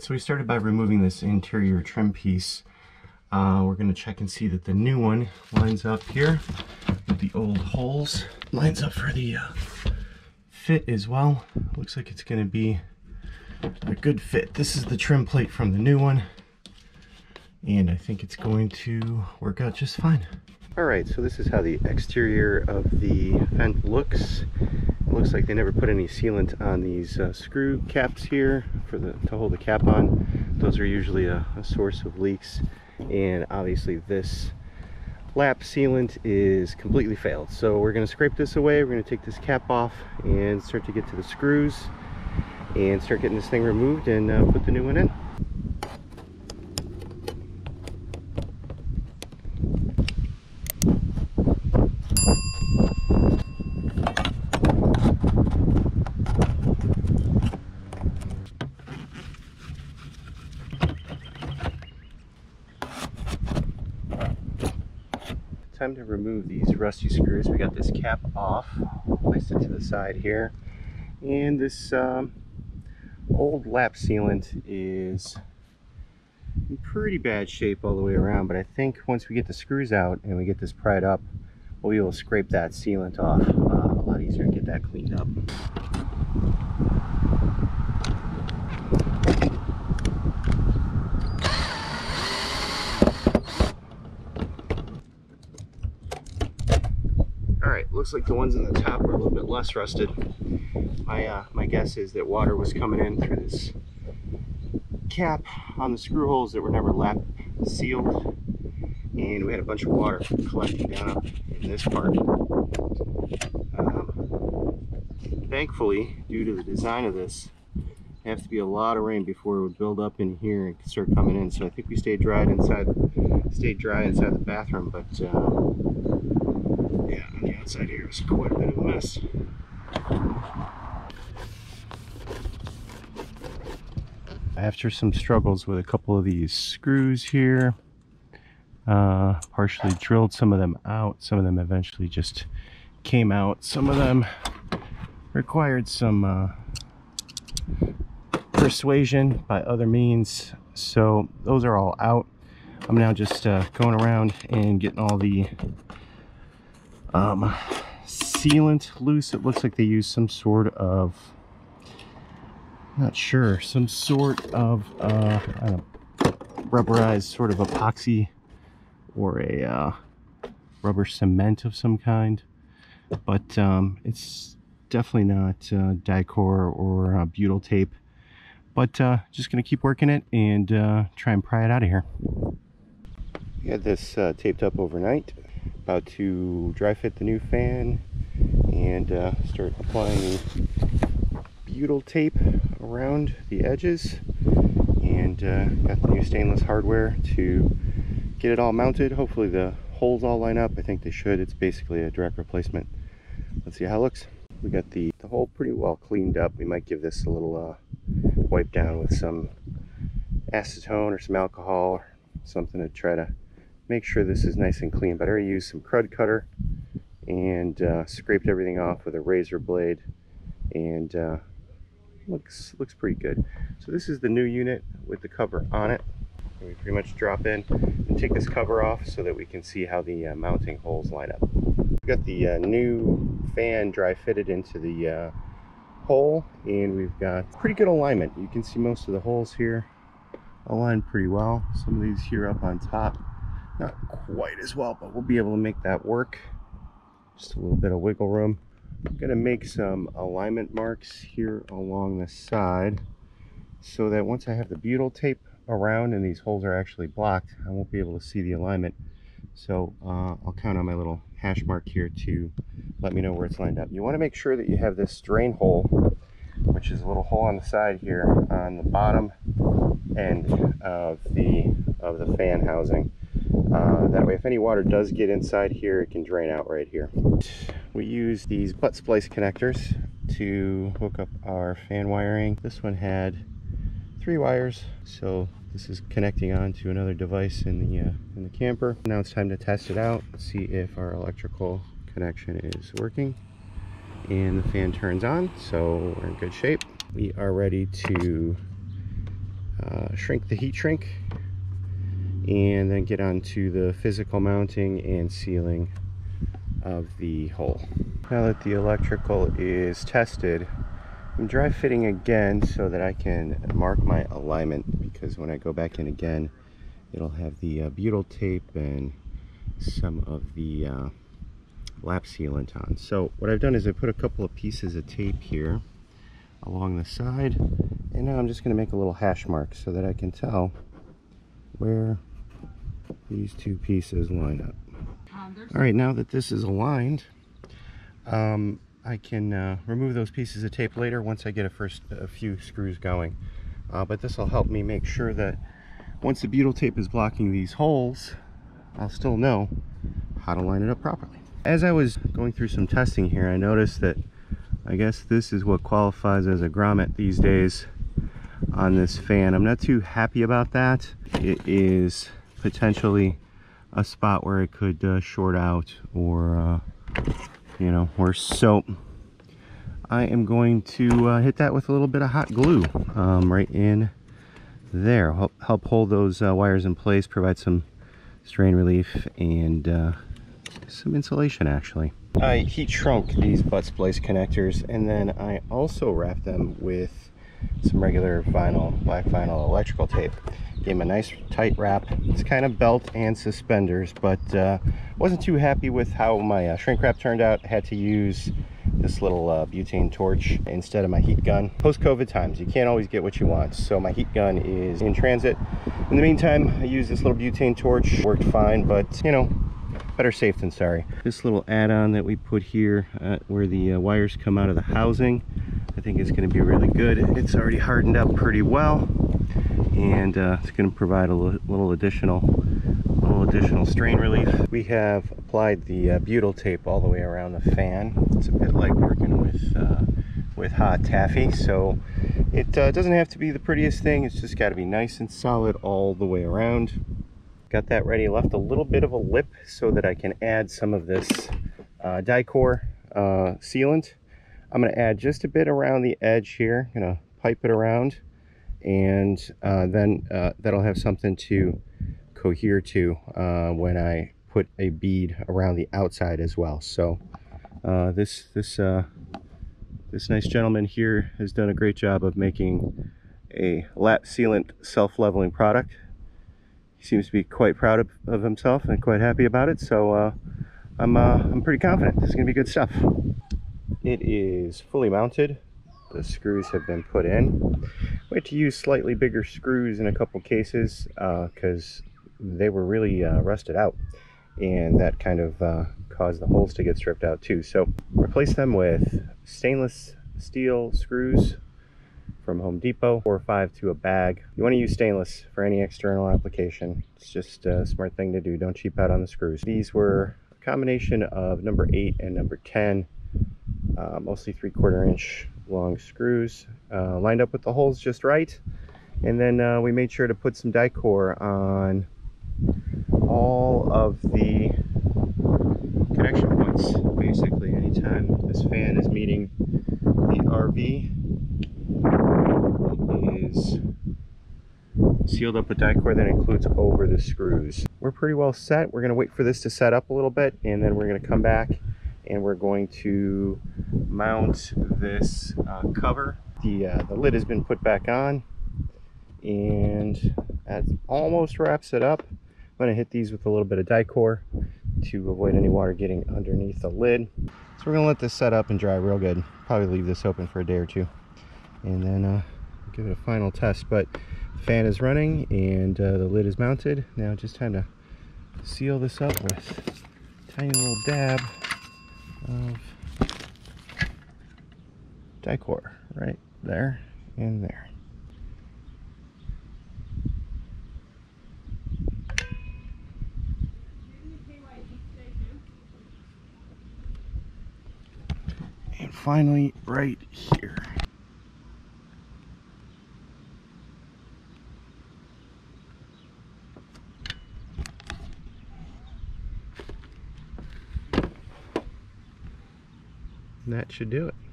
So we started by removing this interior trim piece. We're going to check and see that the new one lines up here with the old holes. Lines up for the fit as well. Looks like it's going to be a good fit. This is the trim plate from the new one, and I think it's going to work out just fine. Alright, so this is how the exterior of the vent looks. Looks like they never put any sealant on these screw caps here to hold the cap on. Those are usually a source of leaks, and obviously this lap sealant is completely failed. So we're going to scrape this away, we're going to take this cap off and start to get to the screws and start getting this thing removed and put the new one in. Time to remove these rusty screws. We got this cap off, placed it to the side here, and this old lap sealant is in pretty bad shape all the way around, but I think once we get the screws out and we get this pried up, we'll be able to scrape that sealant off a lot easier and get that cleaned up. Looks like the ones on the top are a little bit less rusted. My guess is that water was coming in through this cap on the screw holes that were never lap sealed, and we had a bunch of water collecting down up in this part. Thankfully, due to the design of this, it'd have to be a lot of rain before it would build up in here and start coming in. So I think we stayed dry inside the bathroom, but yeah, on the outside here is quite a bit of a mess. After some struggles with a couple of these screws here, partially drilled some of them out, some of them eventually just came out. Some of them required some persuasion by other means, so those are all out. I'm now just going around and getting all the sealant loose. It looks like they used some sort of, rubberized sort of epoxy or a rubber cement of some kind, but it's definitely not Dicor or butyl tape, but just going to keep working it and try and pry it out of here. We had this taped up overnight. About to dry fit the new fan and start applying butyl tape around the edges, and got the new stainless hardware to get it all mounted. Hopefully the holes all line up. I think they should. It's basically a direct replacement. Let's see how it looks. We got the hole pretty well cleaned up. We might give this a little wipe down with some acetone or some alcohol or something to try to make sure this is nice and clean, but I already used some crud cutter and scraped everything off with a razor blade, and looks pretty good. So this is the new unit with the cover on it, and we pretty much drop in and take this cover off so that we can see how the mounting holes line up. We've got the new fan dry fitted into the hole, and we've got pretty good alignment. You can see most of the holes here aligned pretty well. Some of these here up on top, not quite as well, but we'll be able to make that work. Just a little bit of wiggle room. I'm going to make some alignment marks here along the side so that once I have the butyl tape around and these holes are actually blocked, I won't be able to see the alignment. So I'll count on my little hash mark here to let me know where it's lined up. You want to make sure that you have this drain hole, which is a little hole on the side here on the bottom end of the fan housing. That way if any water does get inside here, it can drain out right here. We use these butt splice connectors to hook up our fan wiring. This one had 3 wires, so this is connecting on to another device in the camper. Now it's time to test it out, see if our electrical connection is working. And the fan turns on, so we're in good shape. We are ready to shrink the heat shrink, and then get onto the physical mounting and sealing of the hull. Now that the electrical is tested, I'm dry fitting again so that I can mark my alignment, because when I go back in again, it'll have the butyl tape and some of the lap sealant on. So what I've done is I put a couple of pieces of tape here along the side, and now I'm just going to make a little hash mark so that I can tell where these two pieces line up. All right, now that this is aligned, I can remove those pieces of tape later once I get a few screws going. But this will help me make sure that once the butyl tape is blocking these holes, I'll still know how to line it up properly. As I was going through some testing here, I noticed that I guess this is what qualifies as a grommet these days on this fan. I'm not too happy about that. It is potentially a spot where it could short out, or you know, worse. So I am going to hit that with a little bit of hot glue right in there. Help hold those wires in place, provide some strain relief and some insulation actually. I heat shrunk these butt splice connectors, and then I also wrapped them with some regular vinyl, black vinyl electrical tape. Gave them a nice tight wrap. It's kind of belt and suspenders, but wasn't too happy with how my shrink wrap turned out. I had to use this little butane torch instead of my heat gun. Post-COVID times, you can't always get what you want, so my heat gun is in transit. In the meantime, I used this little butane torch. Worked fine, but you know, better safe than sorry. This little add-on that we put here where the wires come out of the housing, I think it's going to be really good. It's already hardened up pretty well, and it's going to provide a little additional strain relief. We have applied the butyl tape all the way around the fan. It's a bit like working with hot taffy, so it doesn't have to be the prettiest thing. It's just got to be nice and solid all the way around. Got that ready. Left a little bit of a lip so that I can add some of this Dicor sealant. I'm going to add just a bit around the edge here. I'm going to pipe it around, and then that'll have something to adhere to when I put a bead around the outside as well. So this nice gentleman here has done a great job of making a lap sealant self-leveling product. He seems to be quite proud of himself and quite happy about it, so I'm pretty confident this is gonna be good stuff. It is fully mounted. The screws have been put in. We had to use slightly bigger screws in a couple cases because they were really rusted out, and that kind of caused the holes to get stripped out too. So replace them with stainless steel screws from Home Depot, 4 or 5 to a bag. You want to use stainless for any external application. It's just a smart thing to do. Don't cheap out on the screws. These were a combination of number 8 and number 10, mostly 3/4 inch long screws, lined up with the holes just right. And then we made sure to put some Dicor on all of the connection points. Basically, anytime this fan is meeting the RV, it is sealed up with Dicor that includes over the screws. We're pretty well set. We're going to wait for this to set up a little bit, and then we're going to come back and we're going to mount this cover. The lid has been put back on, and that almost wraps it up. I'm going to hit these with a little bit of Dicor to avoid any water getting underneath the lid. So we're going to let this set up and dry real good. Probably leave this open for a day or two, and then give it a final test. But the fan is running, and the lid is mounted. Now just time to seal this up with a tiny little dab of Dicor right there and there. Finally, right here. And that should do it.